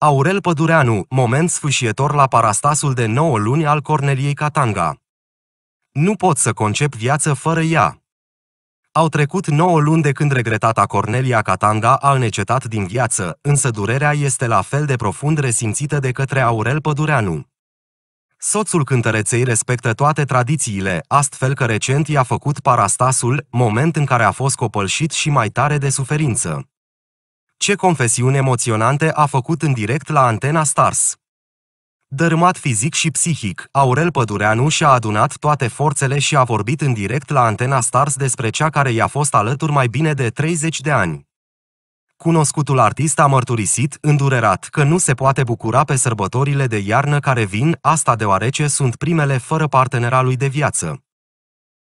Aurel Pădureanu, moment sfâșietor la parastasul de 9 luni al Corneliei Catanga. Nu pot să concep viață fără ea. Au trecut 9 luni de când regretata Cornelia Catanga a înecetat din viață, însă durerea este la fel de profund resimțită de către Aurel Pădureanu. Soțul cântăreței respectă toate tradițiile, astfel că recent i-a făcut parastasul, moment în care a fost copălșit și mai tare de suferință. Ce confesiuni emoționante a făcut în direct la Antena Stars! Dărâmat fizic și psihic, Aurel Pădureanu și-a adunat toate forțele și a vorbit în direct la Antena Stars despre cea care i-a fost alături mai bine de 30 de ani. Cunoscutul artist a mărturisit, îndurerat, că nu se poate bucura pe sărbătorile de iarnă care vin, asta deoarece sunt primele fără partenera lui de viață.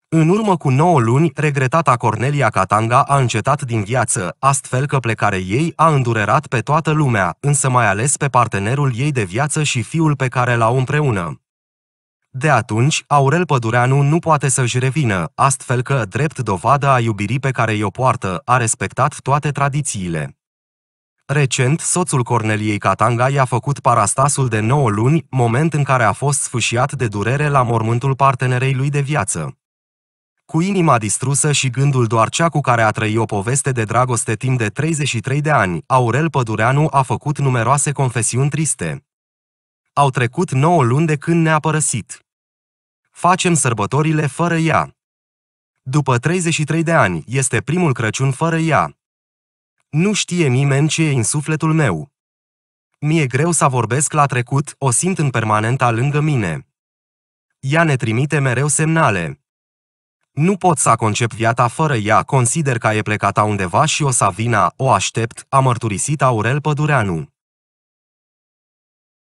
În urmă cu 9 luni, regretata Cornelia Catanga a încetat din viață, astfel că plecarea ei a îndurerat pe toată lumea, însă mai ales pe partenerul ei de viață și fiul pe care l-au împreună. De atunci, Aurel Pădureanu nu poate să-și revină, astfel că, drept dovadă a iubirii pe care i-o poartă, a respectat toate tradițiile. Recent, soțul Corneliei Catanga i-a făcut parastasul de 9 luni, moment în care a fost sfâșiat de durere la mormântul partenerei lui de viață. Cu inima distrusă și gândul doar cea cu care a trăit o poveste de dragoste timp de 33 de ani, Aurel Pădureanu a făcut numeroase confesiuni triste. Au trecut 9 luni de când ne-a părăsit. Facem sărbătorile fără ea. După 33 de ani, este primul Crăciun fără ea. Nu știe nimeni ce e în sufletul meu. Mi-e greu să vorbesc la trecut, o simt în permanenta lângă mine. Ea ne trimite mereu semnale. Nu pot să concep viața fără ea, consider că e plecată undeva și o să vină, o aștept, a mărturisit Aurel Pădureanu.